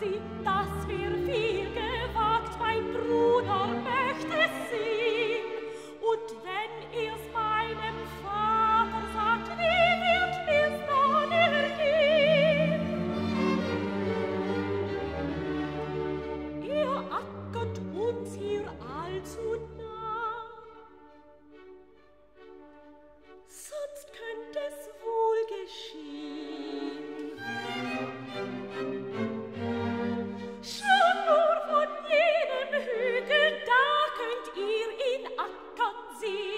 sie das